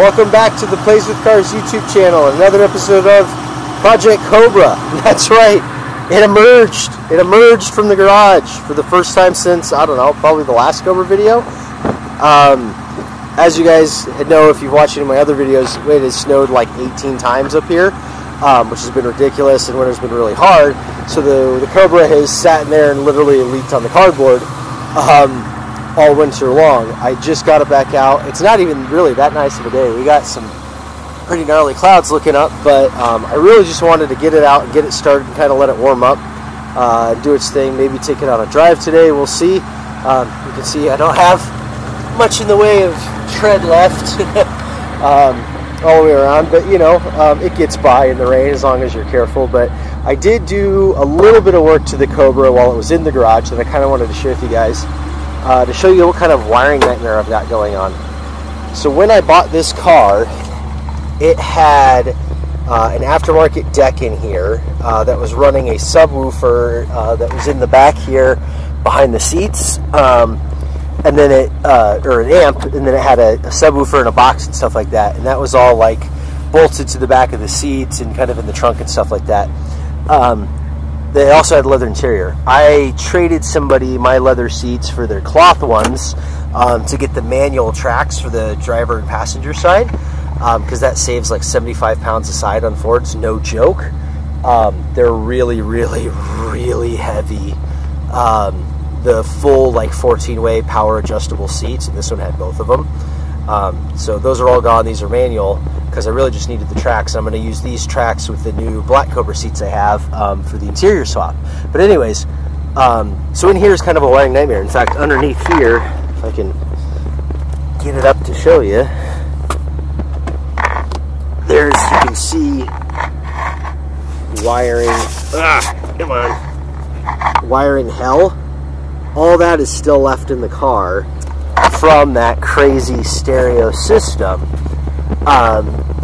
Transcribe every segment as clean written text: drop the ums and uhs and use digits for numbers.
Welcome back to the Plays With Cars YouTube channel. Another episode of Project Cobra. That's right. It emerged from the garage for the first time since, I don't know, probably the last Cobra video. As you guys know, if you've watched any of my other videos, it has snowed like 18 times up here, which has been ridiculous, and winter's been really hard. So the Cobra has sat in there and literally leaked on the cardboard all winter long. I just got it back out. It's not even really that nice of a day. We got some pretty gnarly clouds looking up, but I really just wanted to get it out and get it started and kind of let it warm up, do its thing, maybe take it on a drive today. We'll see. You can see I don't have much in the way of tread left all the way around, but you know, it gets by in the rain as long as you're careful. But I did do a little bit of work to the Cobra while it was in the garage that I kind of wanted to share with you guys, to show you what kind of wiring nightmare I've got going on. So when I bought this car, it had an aftermarket deck in here that was running a subwoofer that was in the back here behind the seats, and then it, or an amp, and then it had a subwoofer and a box and stuff like that, and that was all like bolted to the back of the seats and kind of in the trunk and stuff like that. They also had leather interior. I traded somebody my leather seats for their cloth ones to get the manual tracks for the driver and passenger side, because that saves like 75 pounds a side on Fords, no joke. They're really, really, really heavy. The full like 14-way power adjustable seats, and this one had both of them. So those are all gone. These are manual because I really just needed the tracks. I'm going to use these tracks with the new Black Cobra seats I have for the interior swap. But anyways, so in here is kind of a wiring nightmare. In fact, underneath here, if I can get it up to show you, there's, you can see wiring, come on, wiring hell. All that is still left in the car from that crazy stereo system,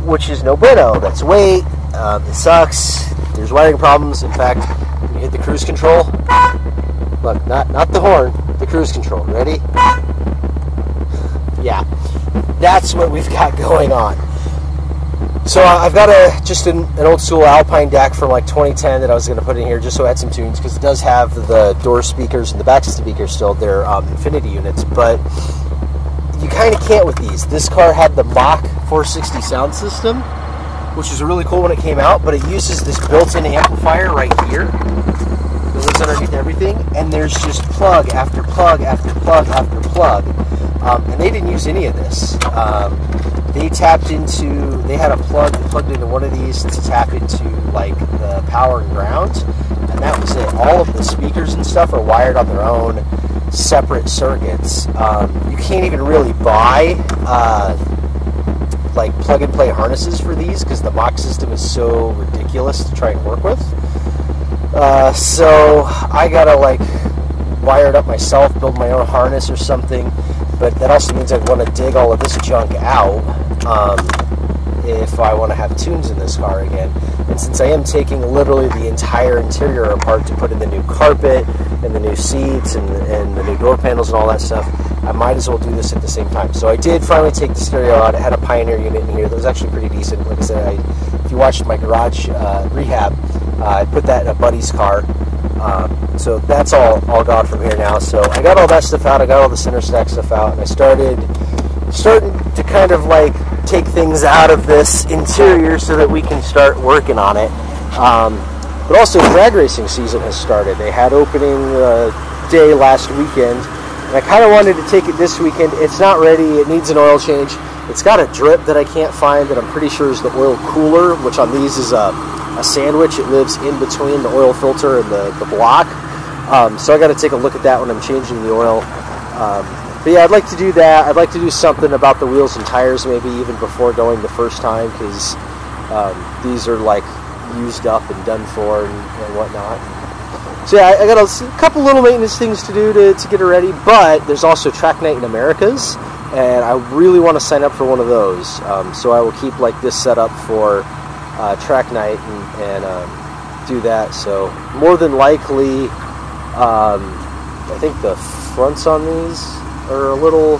which is no bueno. That's weight, it sucks, there's wiring problems. In fact, when you hit the cruise control, look, not the horn, the cruise control, ready? Yeah, that's what we've got going on. So I've got just an old school Alpine DAC from like 2010 that I was going to put in here just so I had some tunes, because it does have the door speakers and the back speakers still. They're Infinity units, but you kind of can't with these. This car had the Mach 460 sound system, which was really cool when it came out, but it uses this built-in amplifier right here that lives underneath everything, and there's just plug after plug after plug after plug, and they didn't use any of this. They tapped into, they had a plug that plugged into one of these to tap into like the power and ground, and that was it. All of the speakers and stuff are wired on their own separate circuits. You can't even really buy like plug and play harnesses for these because the box system is so ridiculous to try and work with. So I gotta like wire it up myself, build my own harness or something. But that also means I'd want to dig all of this junk out if I want to have tunes in this car again. And since I am taking literally the entire interior apart to put in the new carpet and the new seats and the new door panels and all that stuff, I might as well do this at the same time. So I did finally take the stereo out. It had a Pioneer unit in here that was actually pretty decent. Like I said, if you watched my garage rehab, I put that in a buddy's car. So that's all gone from here now. So I got all that stuff out, I got all the center stack stuff out, and I starting to kind of like take things out of this interior so that we can start working on it. But also drag racing season has started. They had opening day last weekend, and I kind of wanted to take it this weekend. It's not ready, it needs an oil change. It's got a drip that I can't find that I'm pretty sure is the oil cooler, which on these is a sandwich. It lives in between the oil filter and the block. So I got to take a look at that when I'm changing the oil. But yeah, I'd like to do that. I'd like to do something about the wheels and tires maybe even before going the first time, because these are like used up and done for and whatnot. So yeah, I got a couple little maintenance things to do to get it ready, but there's also Track Night in America's, and I really want to sign up for one of those. So I will keep like this set up for track night and do that. So more than likely, I think the fronts on these are a little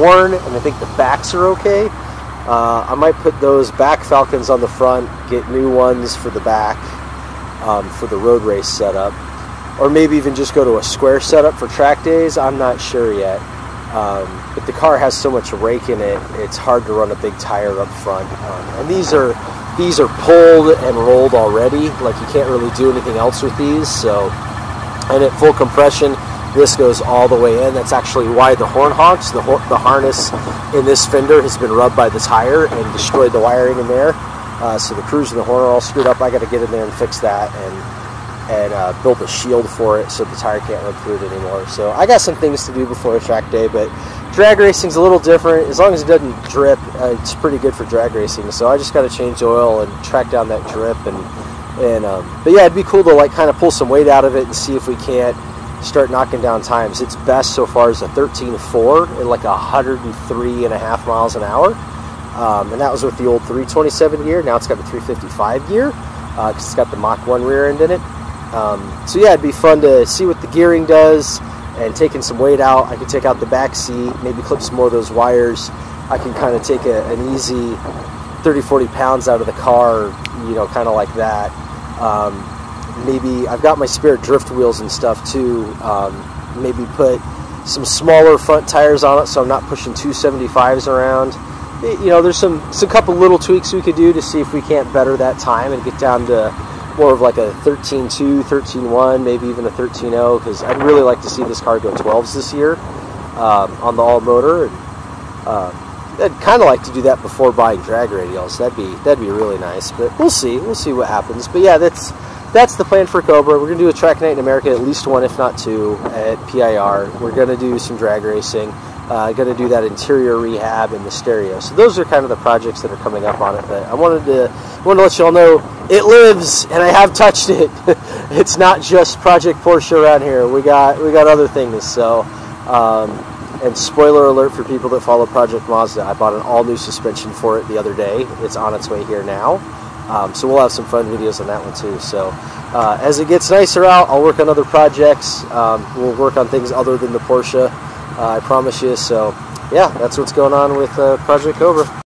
worn, and I think the backs are okay. I might put those back Falcons on the front, get new ones for the back for the road race setup, or maybe even just go to a square setup for track days. I'm not sure yet. But the car has so much rake in it, it's hard to run a big tire up front. And these are pulled and rolled already. Like, you can't really do anything else with these. So, and at full compression, this goes all the way in. That's actually why the horn honks. The harness in this fender has been rubbed by the tire and destroyed the wiring in there. So the cruise and the horn are all screwed up. I got to get in there and fix that and build a shield for it so the tire can't run through it anymore. So I got some things to do before a track day, but drag racing's a little different. As long as it doesn't drip, it's pretty good for drag racing. So I just got to change oil and track down that drip. But yeah, it'd be cool to like kind of pull some weight out of it and see if we can't start knocking down times. Its best so far is a 13.4 at like 103.5 miles an hour. And that was with the old 327 gear. Now it's got the 355 gear because it's got the Mach 1 rear end in it. So yeah, it'd be fun to see what the gearing does and taking some weight out. I could take out the back seat, maybe clip some more of those wires. I can kind of take an easy 30-40 pounds out of the car, you know, kind of like that. Maybe I've got my spare drift wheels and stuff too. Maybe put some smaller front tires on it so I'm not pushing 275s around. You know, there's some couple little tweaks we could do to see if we can't better that time and get down to more of like a 13.2, 13.1, maybe even a 13.0, because I'd really like to see this car go 12s this year on the all-motor. I'd kind of like to do that before buying drag radials. That'd be really nice, but we'll see. We'll see what happens. But yeah, that's the plan for Cobra. We're going to do a track night in America, at least one, if not two, at PIR. We're going to do some drag racing. Going to do that interior rehab and the stereo. So those are kind of the projects that are coming up on it. But I wanted to let you all know it lives, and I have touched it. It's not just Project Porsche around here. We got other things. So, and spoiler alert for people that follow Project Mazda, I bought an all-new suspension for it the other day. It's on its way here now. So we'll have some fun videos on that one too. So as it gets nicer out, I'll work on other projects. We'll work on things other than the Porsche. I promise you. So yeah, that's what's going on with Project Cobra.